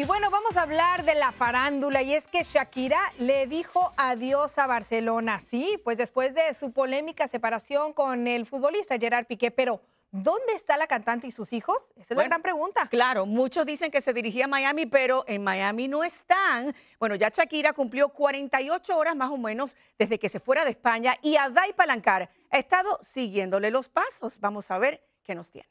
Y bueno, vamos a hablar de la farándula, y es que Shakira le dijo adiós a Barcelona, sí, pues después de su polémica separación con el futbolista Gerard Piqué, pero ¿dónde está la cantante y sus hijos? Esa es la gran pregunta. Claro, muchos dicen que se dirigía a Miami, pero en Miami no están. Bueno, ya Shakira cumplió 48 horas más o menos desde que se fuera de España, y Aday Palancar ha estado siguiéndole los pasos. Vamos a ver qué nos tiene.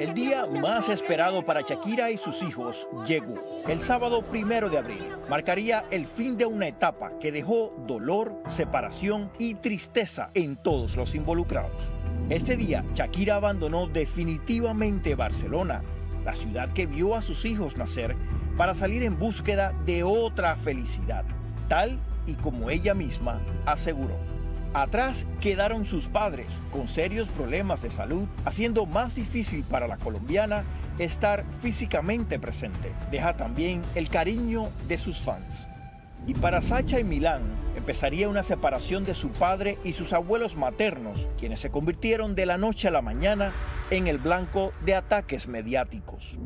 El día más esperado para Shakira y sus hijos llegó. El sábado 1 de abril marcaría el fin de una etapa que dejó dolor, separación y tristeza en todos los involucrados. Este día, Shakira abandonó definitivamente Barcelona, la ciudad que vio a sus hijos nacer, para salir en búsqueda de otra felicidad, tal y como ella misma aseguró. Atrás quedaron sus padres, con serios problemas de salud, haciendo más difícil para la colombiana estar físicamente presente. Deja también el cariño de sus fans. Y para Sacha y Milán empezaría una separación de su padre y sus abuelos maternos, quienes se convirtieron de la noche a la mañana en el blanco de ataques mediáticos.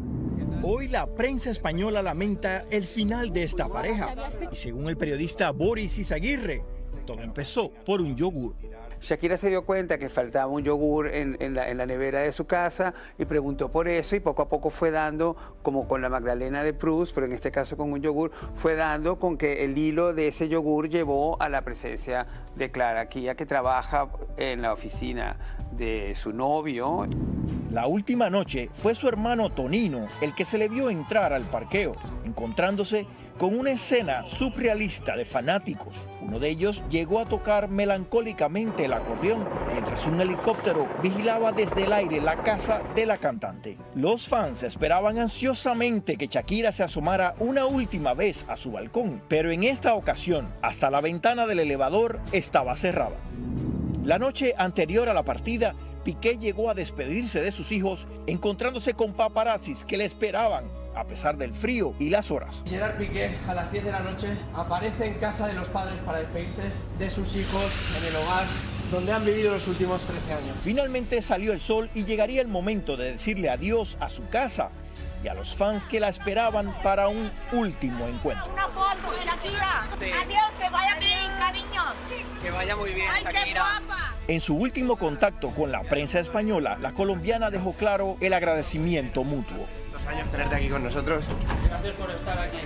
Hoy la prensa española lamenta el final de esta pareja y, según el periodista Boris Izaguirre, todo empezó por un yogur. Shakira se dio cuenta que faltaba un yogur en la nevera de su casa y preguntó por eso, y poco a poco fue dando, como con la Magdalena de Proust, pero en este caso con un yogur, fue dando con que el hilo de ese yogur llevó a la presencia de Clara Kía, que trabaja en la oficina de su novio. La última noche fue su hermano Tonino el que se le vio entrar al parqueo, encontrándose con una escena surrealista de fanáticos. Uno de ellos llegó a tocar melancólicamente el acordeón, mientras un helicóptero vigilaba desde el aire la casa de la cantante. Los fans esperaban ansiosamente que Shakira se asomara una última vez a su balcón, pero en esta ocasión hasta la ventana del elevador estaba cerrada. La noche anterior a la partida, Piqué llegó a despedirse de sus hijos, encontrándose con paparazzis que le esperaban a pesar del frío y las horas. Gerard Piqué, a las 10 de la noche, aparece en casa de los padres para despedirse de sus hijos en el hogar donde han vivido los últimos 13 años. Finalmente salió el sol y llegaría el momento de decirle adiós a su casa y a los fans que la esperaban para un último encuentro. Una foto de Shakira. Sí. Adiós, que vaya bien, cariños. Sí. Que vaya muy bien, ay, Shakira. En su último contacto con la prensa española, la colombiana dejó claro el agradecimiento mutuo. Los años tenerte aquí con nosotros. Gracias por estar aquí.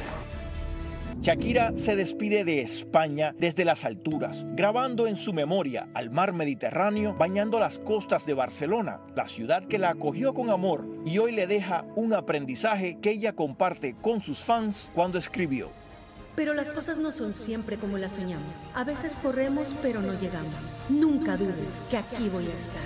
Shakira se despide de España desde las alturas, grabando en su memoria al mar Mediterráneo, bañando las costas de Barcelona, la ciudad que la acogió con amor y hoy le deja un aprendizaje que ella comparte con sus fans cuando escribió. Pero las cosas no son siempre como las soñamos. A veces corremos, pero no llegamos. Nunca dudes que aquí voy a estar.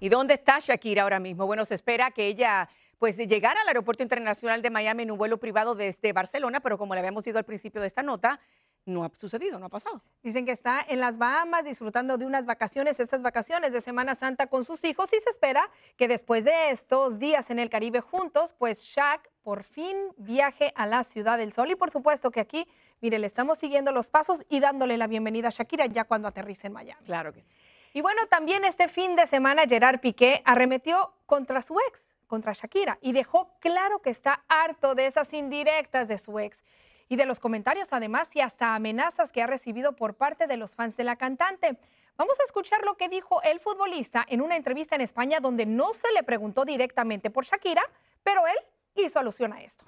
¿Y dónde está Shakira ahora mismo? Bueno, se espera que ella pues llegar al Aeropuerto Internacional de Miami en un vuelo privado desde Barcelona, pero como le habíamos dicho al principio de esta nota, no ha sucedido, no ha pasado. Dicen que está en las Bahamas disfrutando de unas vacaciones, estas vacaciones de Semana Santa con sus hijos, y se espera que después de estos días en el Caribe juntos, pues Shak por fin viaje a la Ciudad del Sol. Y por supuesto que aquí, mire, le estamos siguiendo los pasos y dándole la bienvenida a Shakira ya cuando aterrice en Miami. Claro que sí. Y bueno, también este fin de semana Gerard Piqué arremetió contra su ex, contra Shakira, y dejó claro que está harto de esas indirectas de su ex y de los comentarios, además, y hasta amenazas que ha recibido por parte de los fans de la cantante. Vamos a escuchar lo que dijo el futbolista en una entrevista en España donde no se le preguntó directamente por Shakira, pero él hizo alusión a esto.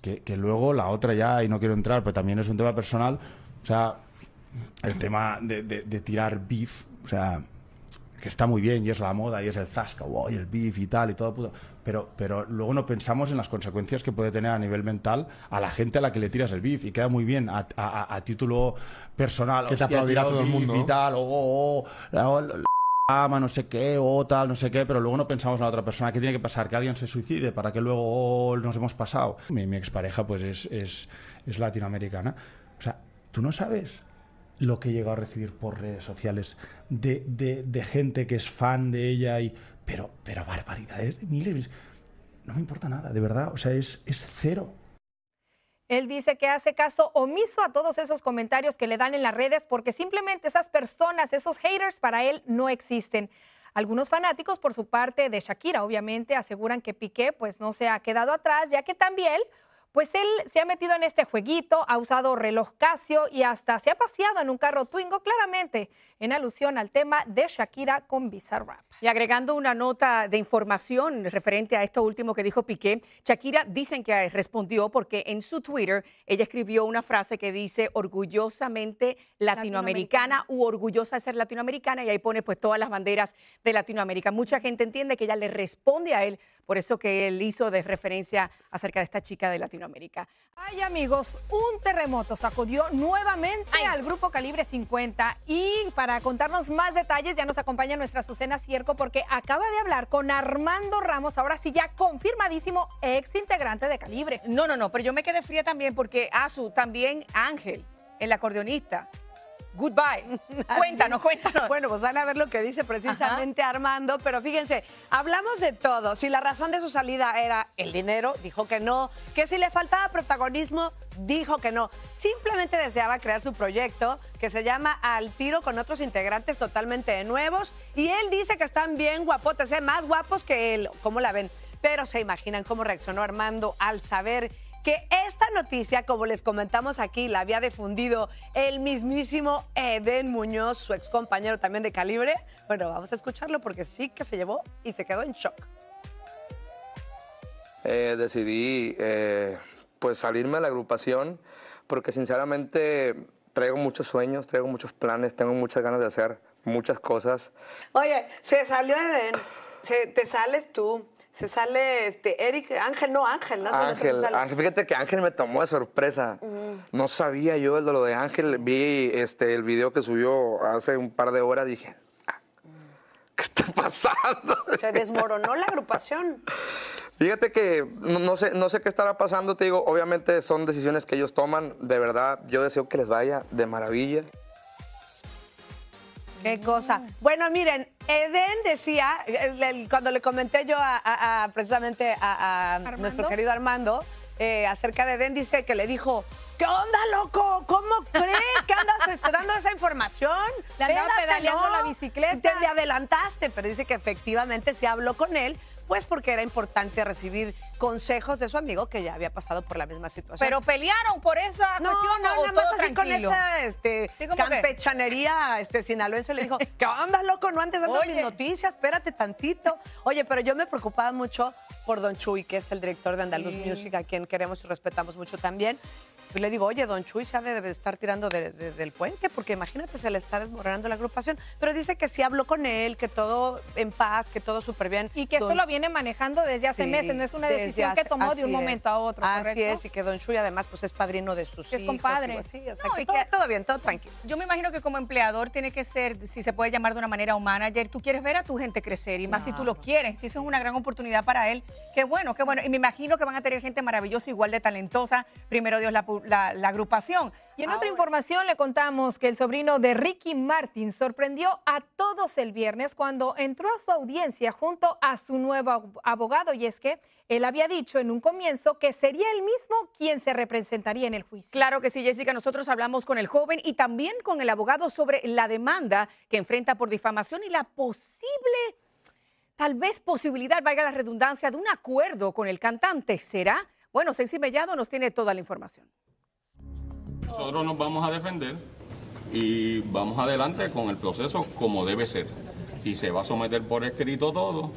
Que luego la otra ya, y no quiero entrar, pero también es un tema personal, o sea, el tema de tirar beef, o sea, que está muy bien y es la moda y es el zasca, wow, y el beef y tal y todo puto, pero luego no pensamos en las consecuencias que puede tener a nivel mental a la gente a la que le tiras el beef, y queda muy bien a título personal, que hostia, te aplaudirá todo el mundo y tal, no sé qué, o tal, no sé qué, pero luego no pensamos en la otra persona. ¿Qué tiene que pasar? ¿Que alguien se suicide para que luego nos hemos pasado? Mi expareja pues es latinoamericana, o sea, tú no sabes lo que he llegado a recibir por redes sociales de gente que es fan de ella, y pero barbaridades de miles. No me importa nada, de verdad, o sea, es cero. Él dice que hace caso omiso a todos esos comentarios que le dan en las redes porque simplemente esas personas, esos haters, para él no existen. Algunos fanáticos, por su parte de Shakira, obviamente, aseguran que Piqué pues no se ha quedado atrás, ya que también pues él se ha metido en este jueguito, ha usado reloj Casio y hasta se ha paseado en un carro Twingo, claramente en alusión al tema de Shakira con Bizarrap. Y agregando una nota de información referente a esto último que dijo Piqué, Shakira dicen que respondió porque en su Twitter ella escribió una frase que dice orgullosamente latinoamericana u orgullosa de ser latinoamericana, y ahí pone pues todas las banderas de Latinoamérica. Mucha gente entiende que ella le responde a él, por eso que él hizo de referencia acerca de esta chica de Latinoamérica. Ay, amigos, un terremoto sacudió nuevamente al grupo Calibre 50, y para contarnos más detalles ya nos acompaña nuestra Azucena Cierco, porque acaba de hablar con Armando Ramos, ahora sí ya confirmadísimo ex integrante de Calibre. No, pero yo me quedé fría también porque Azu, también Ángel, el acordeonista. Goodbye. Cuéntanos. Bueno, pues van a ver lo que dice precisamente Armando, pero fíjense, hablamos de todo. Si la razón de su salida era el dinero, dijo que no. Que si le faltaba protagonismo, dijo que no. Simplemente deseaba crear su proyecto que se llama Al Tiro, con otros integrantes totalmente nuevos. Y él dice que están bien guapotes, más guapos que él. ¿Cómo la ven? Pero se imaginan cómo reaccionó Armando al saber que esta noticia, como les comentamos aquí, la había difundido el mismísimo Eden Muñoz, su ex compañero también de Calibre. Bueno, vamos a escucharlo porque sí que se llevó y se quedó en shock. Decidí pues salirme de la agrupación porque sinceramente traigo muchos sueños, traigo muchos planes, tengo muchas ganas de hacer muchas cosas. Oye, se salió Eden, te sales tú. Se sale Ángel. Fíjate que Ángel me tomó de sorpresa. No sabía yo de lo de Ángel. Vi el video que subió hace un par de horas. Dije, ¿qué está pasando? Se desmoronó la agrupación. Fíjate que no sé qué estará pasando. Te digo, obviamente son decisiones que ellos toman. De verdad, yo deseo que les vaya de maravilla. Qué cosa. Bueno, miren, Eden decía, cuando le comenté yo precisamente a nuestro querido Armando, acerca de Eden, dice que le dijo, ¿qué onda, loco? ¿Cómo crees que andas dando esa información? Le andaba pedaleando la bicicleta. Te le adelantaste, pero dice que efectivamente sí habló con él, pues porque era importante recibir consejos de su amigo que ya había pasado por la misma situación. ¿Pero pelearon por esa cuestión? No, nada más así tranquilo, con esa campechanería sinaloense. Le dijo, ¿qué onda, loco? No andes dando mis noticias, espérate tantito. Oye, pero yo me preocupaba mucho por Don Chuy, que es el director de Andaluz Music, a quien queremos y respetamos mucho también. Y le digo, oye, Don Chuy se ha de estar tirando del puente, porque imagínate, se le está desmoronando la agrupación. Pero dice que sí habló con él, que todo en paz, que todo súper bien. Y que esto lo viene manejando desde hace meses, no es una decisión que tomó de un momento a otro, ¿correcto? Así es, y que Don Chuy además pues es padrino de sus hijos. Es compadre. Así, o sea, no, que todo bien, todo tranquilo. Yo me imagino que como empleador tiene que ser, si se puede llamar de una manera, un manager. Tú quieres ver a tu gente crecer, y más si tú lo quieres. Si eso es una gran oportunidad para él, qué bueno, qué bueno. Y me imagino que van a tener gente maravillosa, igual de talentosa. Primero Dios, la agrupación. Y en otra información le contamos que el sobrino de Ricky Martin sorprendió a todos el viernes cuando entró a su audiencia junto a su nuevo abogado, y es que él había dicho en un comienzo que sería él mismo quien se representaría en el juicio. Claro que sí, Jessica. Nosotros hablamos con el joven y también con el abogado sobre la demanda que enfrenta por difamación y la posible, tal vez posibilidad, valga la redundancia, de un acuerdo con el cantante. ¿Será? Bueno, Sensi Mellado nos tiene toda la información. Nosotros nos vamos a defender y vamos adelante con el proceso como debe ser. Y se va a someter por escrito todo.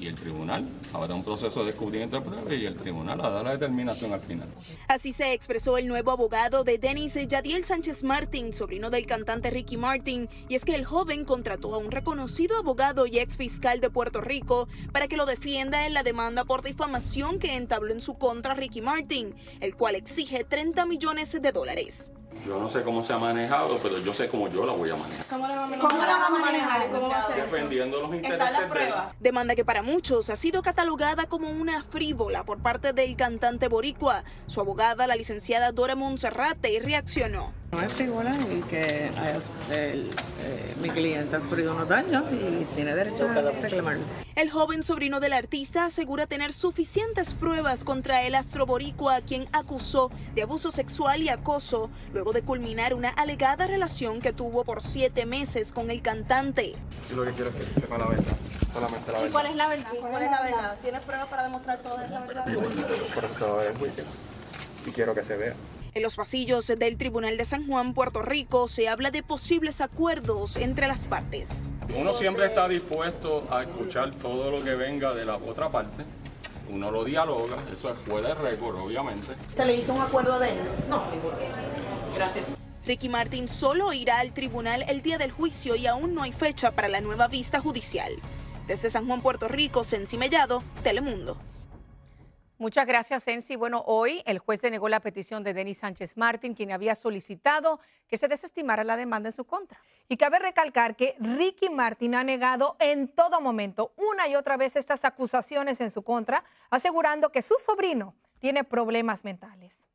Y el tribunal habrá un proceso de descubrimiento de pruebas y el tribunal hará la determinación al final. Así se expresó el nuevo abogado de Denis Yadiel Sánchez Martín, sobrino del cantante Ricky Martin, y es que el joven contrató a un reconocido abogado y ex fiscal de Puerto Rico para que lo defienda en la demanda por difamación que entabló en su contra Ricky Martin, el cual exige $30 millones. Yo no sé cómo se ha manejado, pero yo sé cómo yo la voy a manejar. ¿Cómo la va a manejar? ¿Cómo va a ser? Defendiendo los intereses de él. Demanda que para muchos ha sido catalogada como una frívola por parte del cantante boricua. Su abogada, la licenciada Dora Montserrate, reaccionó. No es figura y que mi cliente ha sufrido unos daños y tiene derecho a reclamarlo. El joven sobrino del artista asegura tener suficientes pruebas contra el astroboricua, quien acusó de abuso sexual y acoso luego de culminar una alegada relación que tuvo por 7 meses con el cantante. Yo lo que quiero es que sepa la verdad. Solamente la verdad. ¿Y cuál es la verdad? ¿Cuál es la verdad? ¿Tienes pruebas para demostrar toda esa verdad? Por eso es juicio y quiero que se vea. En los pasillos del Tribunal de San Juan, Puerto Rico, se habla de posibles acuerdos entre las partes. Uno siempre está dispuesto a escuchar todo lo que venga de la otra parte. Uno lo dialoga, eso es fuera de récord, obviamente. ¿Se le hizo un acuerdo de ellos? No. Gracias. Ricky Martin solo irá al tribunal el día del juicio y aún no hay fecha para la nueva vista judicial. Desde San Juan, Puerto Rico, Sensi Mellado, Telemundo. Muchas gracias, Sensi. Bueno, hoy el juez denegó la petición de Denis Sánchez Martín, quien había solicitado que se desestimara la demanda en su contra. Y cabe recalcar que Ricky Martin ha negado en todo momento, una y otra vez, estas acusaciones en su contra, asegurando que su sobrino tiene problemas mentales.